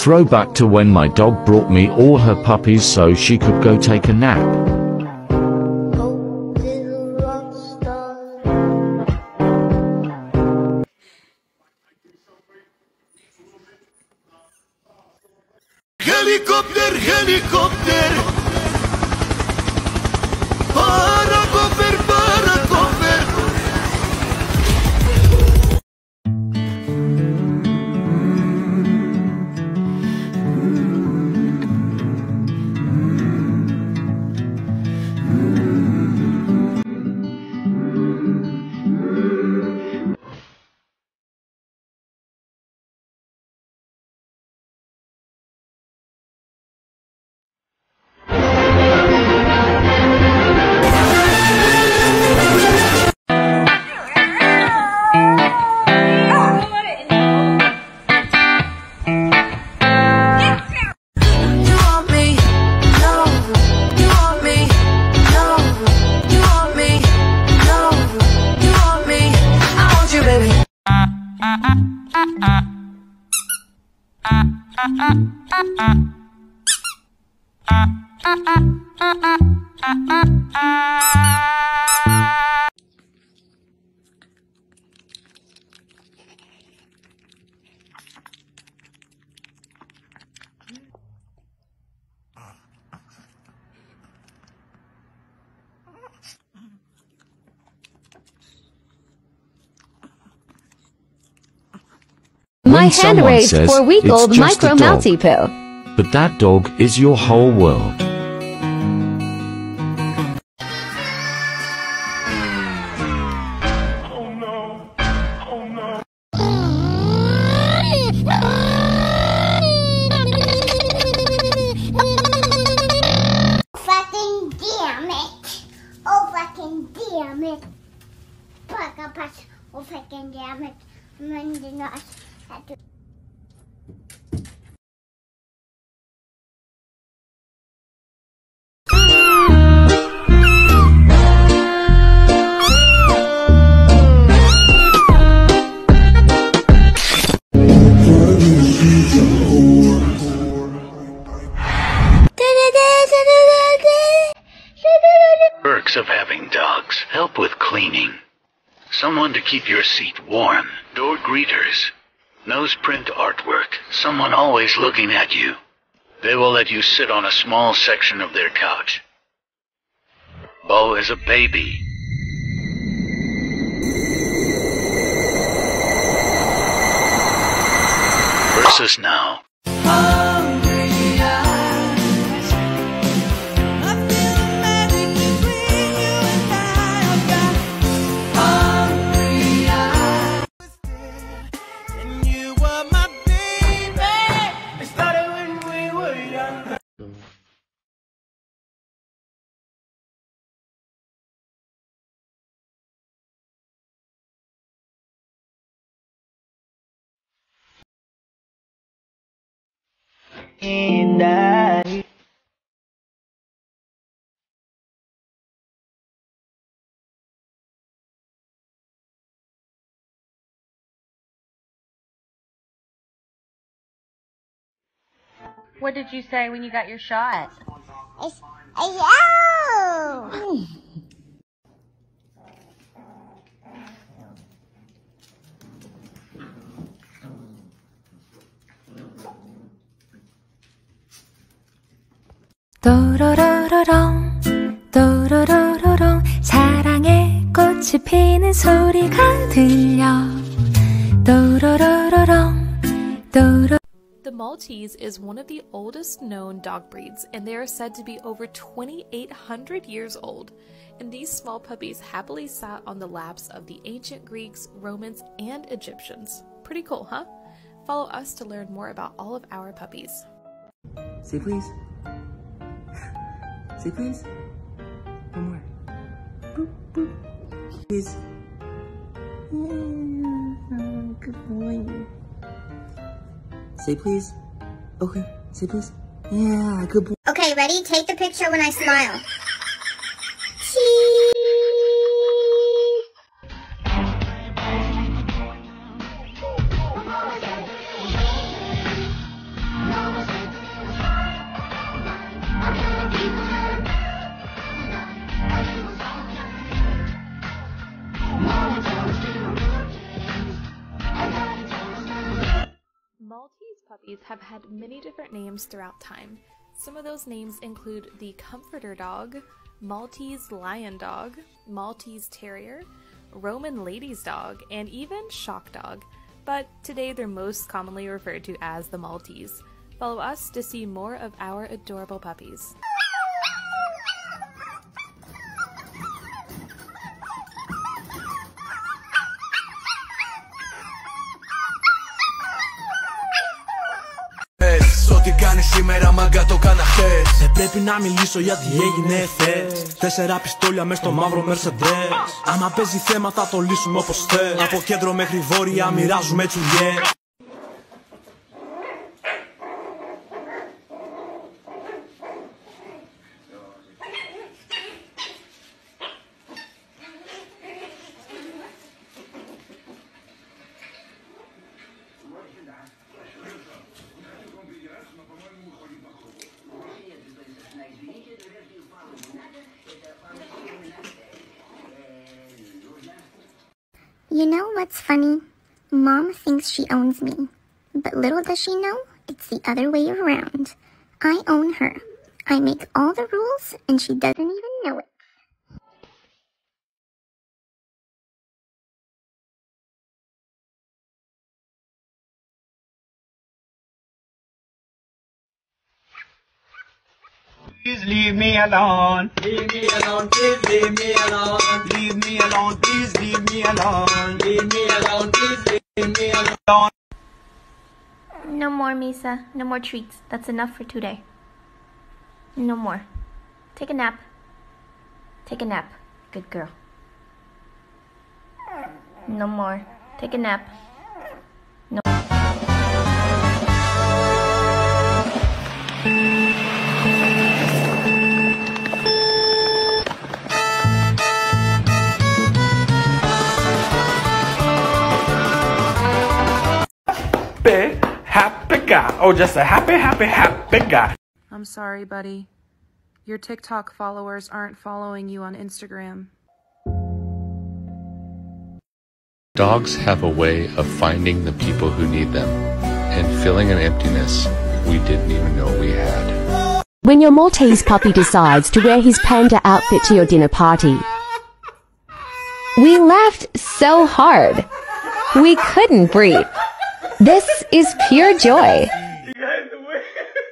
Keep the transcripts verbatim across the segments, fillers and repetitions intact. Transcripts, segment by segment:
Throwback to when my dog brought me all her puppies so she could go take a nap. Helicopter, helicopter. Paracofer, paracofer. My hand raised for week old micro Maltese pill. But that dog is your whole world. Oh no. Oh no. Fucking damn it. Oh fucking damn it. Fuck up. Oh fucking damn it. Monday night. Perks of having dogs: help with cleaning, someone to keep your seat warm, door greeters, nose print artwork, someone always looking at you. They will let you sit on a small section of their couch. Bo is a baby. Versus now. In that what did you say when you got your shot? It's, oh. 도로로로롱 도로로로롱 사랑의 꽃이 피는 소리가 들려 도로로로롱 도로 The Maltese is one of the oldest known dog breeds, and they are said to be over twenty-eight hundred years old. And these small puppies happily sat on the laps of the ancient Greeks, Romans, and Egyptians. Pretty cool, huh? Follow us to learn more about all of our puppies. Say please. Say please. One more. Boop, boop. Please. Yeah. Good boy. Say please. Okay. Say please. Yeah. Good boy. Okay, ready? Take the picture when I smile. Cheese. puppies have had many different names throughout time. Some of those names include the Comforter Dog, Maltese Lion Dog, Maltese Terrier, Roman Ladies Dog, and even Shock Dog, but today they're most commonly referred to as the Maltese. Follow us to see more of our adorable puppies. Ό,τι κάνεις σήμερα μάγκα το κάνα χθες. Δεν πρέπει να μιλήσω γιατί έγινε χθες. Τέσσερα πιστόλια μες στο μαύρο Mercedes. Άμα παίζει θέμα θα το λύσουμε όπως θες. Από κέντρο μέχρι βόρεια μοιράζουμε τσουλιές. You know what's funny? Mom thinks she owns me, but little does she know, it's the other way around. I own her. I make all the rules, and she doesn't even know it. Please leave me alone. Leave me alone. Please leave me alone. Leave me alone. Please leave me alone. Leave me alone. Please leave me alone. No more, Misa. No more treats. That's enough for today. No more. Take a nap. Take a nap. Good girl. No more. Take a nap. No. Happy guy. Oh, just a happy, happy, happy guy. I'm sorry, buddy. Your TikTok followers aren't following you on Instagram. Dogs have a way of finding the people who need them and filling an emptiness we didn't even know we had. When your Maltese puppy decides to wear his panda outfit to your dinner party, we laughed so hard we couldn't breathe. This is pure joy. You guys are weird.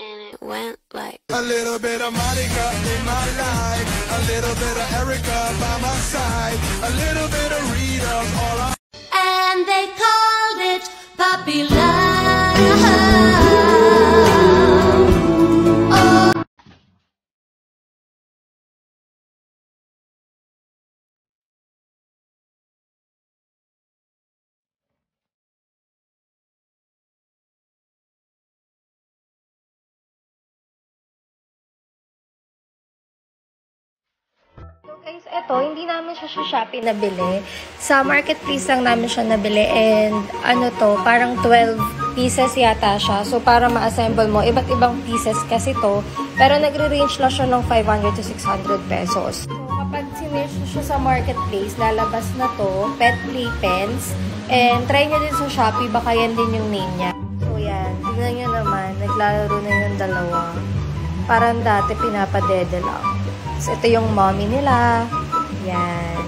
And it went like a little bit of Monica in my life. A little bit of Erica by my side, a little bit of Rita, all I... And they called it puppy love. Oh. Guys, eto, hindi namin siya sa Shopee nabili. Sa marketplace lang namin siya nabili and ano to, parang twelve pieces yata siya. So, para ma-assemble mo, iba't ibang pieces kasi to. Pero nagre-range lang siya ng five hundred to six hundred pesos. So, kapag sinerge siya sa marketplace, lalabas na to, pet playpens. And try nyo din sa Shopee, baka yan din yung name niya. So, yan. Tignan nyo naman, naglalaro na yung dalawa. Parang dati pinapadede lang. So, ito yung mommy nila. Yan.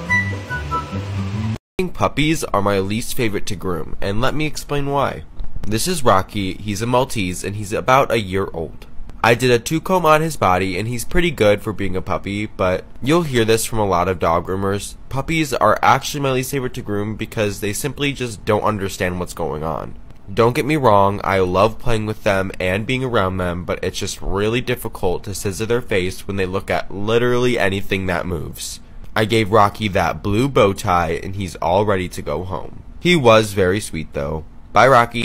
Puppies are my least favorite to groom, and let me explain why. This is Rocky, he's a Maltese, and he's about a year old. I did a two-comb on his body, and he's pretty good for being a puppy, but you'll hear this from a lot of dog groomers. Puppies are actually my least favorite to groom because they simply just don't understand what's going on. Don't get me wrong, I love playing with them and being around them, but it's just really difficult to scissor their face when they look at literally anything that moves. I gave Rocky that blue bow tie and he's all ready to go home. He was very sweet though. Bye, Rocky.